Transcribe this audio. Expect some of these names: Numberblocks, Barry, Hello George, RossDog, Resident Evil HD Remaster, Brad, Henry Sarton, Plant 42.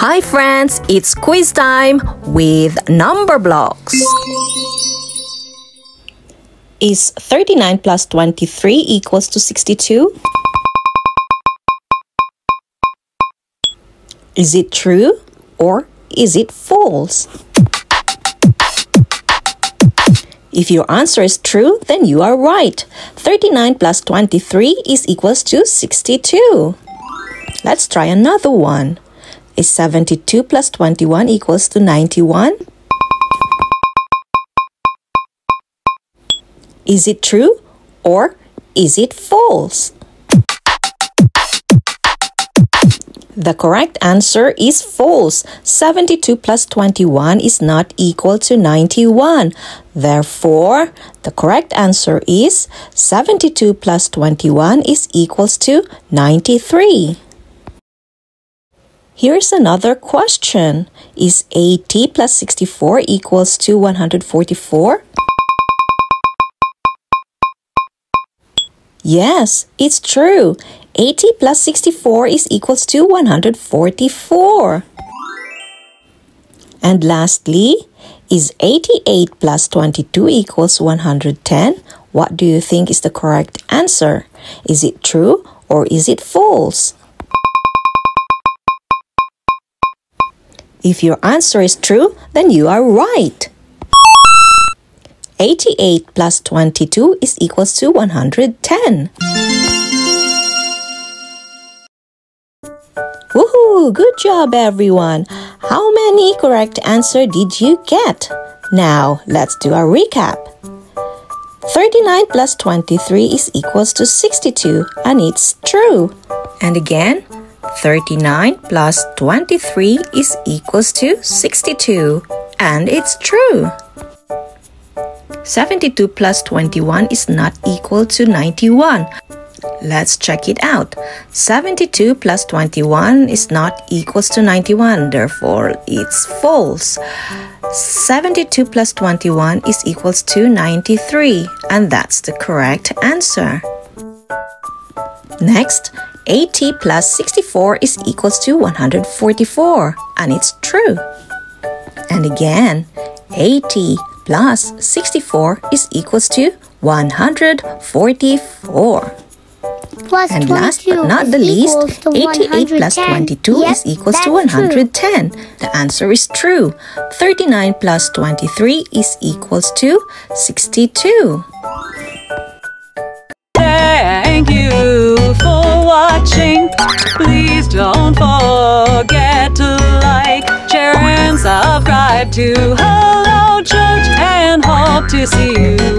Hi friends, it's quiz time with number blocks. Is 39 plus 23 equals to 62? Is it true or is it false? If your answer is true, then you are right. 39 plus 23 is equals to 62. Let's try another one. Is 72 plus 21 equals to 91? Is it true or is it false? The correct answer is false. 72 plus 21 is not equal to 91. Therefore, the correct answer is 72 plus 21 is equals to 93. Here's another question. Is 80 plus 64 equals to 144? Yes, it's true. 80 plus 64 is equals to 144. And lastly, is 88 plus 22 equals 110? What do you think is the correct answer? Is it true or is it false? If your answer is true, then you are right. 88 plus 22 is equals to 110. Woohoo! Good job, everyone! How many correct answers did you get? Now, let's do a recap. 39 plus 23 is equals to 62, and it's true. And again, 39 plus 23 is equals to 62, and it's true. 72 plus 21 is not equal to 91. Let's check it out. 72 plus 21 is not equals to 91, therefore it's false. 72 plus 21 is equals to 93, and that's the correct answer. Next, 80 plus 64 is equals to 144, and it's true. And again, 80 plus 64 is equals to 144. Plus and last but not the least, 88 plus 22 is equals to 110. True. The answer is true. 39 plus 23 is equals to 62. Thank you for watching. Please don't forget to like, share, and subscribe to Hello George, and hope to see you